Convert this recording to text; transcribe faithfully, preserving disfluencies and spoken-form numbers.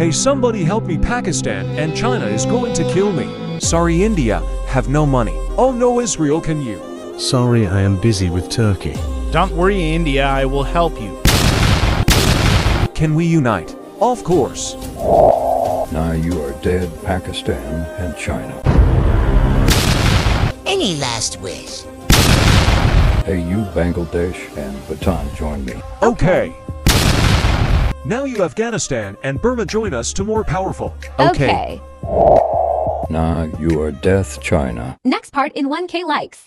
Hey, somebody help me, Pakistan and China is going to kill me. Sorry, India, have no money. Oh no, Israel, can you? Sorry, I am busy with Turkey. Don't worry, India, I will help you. Can we unite? Of course. Now you are dead, Pakistan and China. Any last wish? Hey, you, Bangladesh and Bhutan, join me. Okay. Now you, Afghanistan and Burma, join us to more powerful. Okay. Okay. Now you are death, China. Next part in one K likes.